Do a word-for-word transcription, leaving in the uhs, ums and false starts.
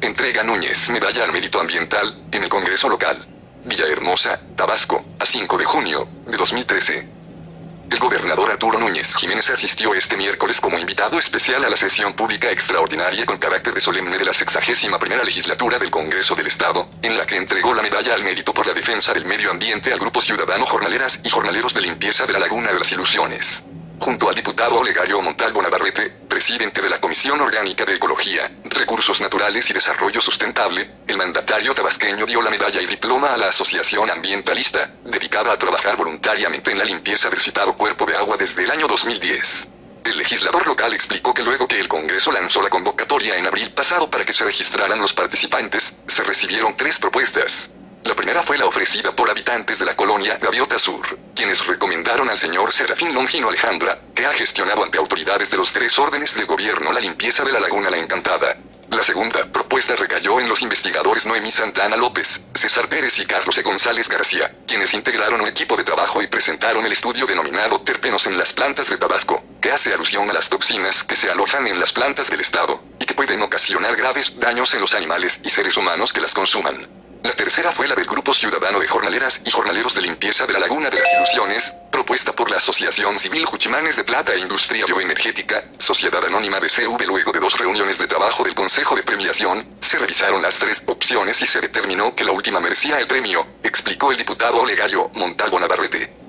Entrega Núñez Medalla al Mérito Ambiental, en el Congreso Local. Villahermosa, Tabasco, a cinco de junio de dos mil trece. El gobernador Arturo Núñez Jiménez asistió este miércoles como invitado especial a la sesión pública extraordinaria con carácter de solemne de la sexagésima primera legislatura del Congreso del Estado, en la que entregó la medalla al mérito por la defensa del medio ambiente al grupo ciudadano Jornaleras y Jornaleros de Limpieza de la Laguna de las Ilusiones. Junto al diputado Olegario Montalvo Navarrete, presidente de la Comisión Orgánica de Ecología, Recursos Naturales y Desarrollo Sustentable, el mandatario tabasqueño dio la medalla y diploma a la Asociación Ambientalista, dedicada a trabajar voluntariamente en la limpieza del citado cuerpo de agua desde el año dos mil diez. El legislador local explicó que luego que el Congreso lanzó la convocatoria en abril pasado para que se registraran los participantes, se recibieron tres propuestas. La primera fue la ofrecida por habitantes de la colonia Gaviota Sur, quienes recomendaron al señor Serafín Longino Alejandra, que ha gestionado ante autoridades de los tres órdenes de gobierno la limpieza de la laguna La Encantada. La segunda propuesta recayó en los investigadores Noemí Santana López, César Pérez y Carlos E. González García, quienes integraron un equipo de trabajo y presentaron el estudio denominado Terpenos en las plantas de Tabasco, que hace alusión a las toxinas que se alojan en las plantas del estado, y que pueden ocasionar graves daños en los animales y seres humanos que las consuman. La tercera fue la del Grupo Ciudadano de Jornaleras y Jornaleros de Limpieza de la Laguna de las Ilusiones, propuesta por la Asociación Civil Juchimanes de Plata e Industria Bioenergética, Sociedad Anónima de C V. Luego de dos reuniones de trabajo del Consejo de Premiación, se revisaron las tres opciones y se determinó que la última merecía el premio, explicó el diputado Olegario Montalvo Navarrete.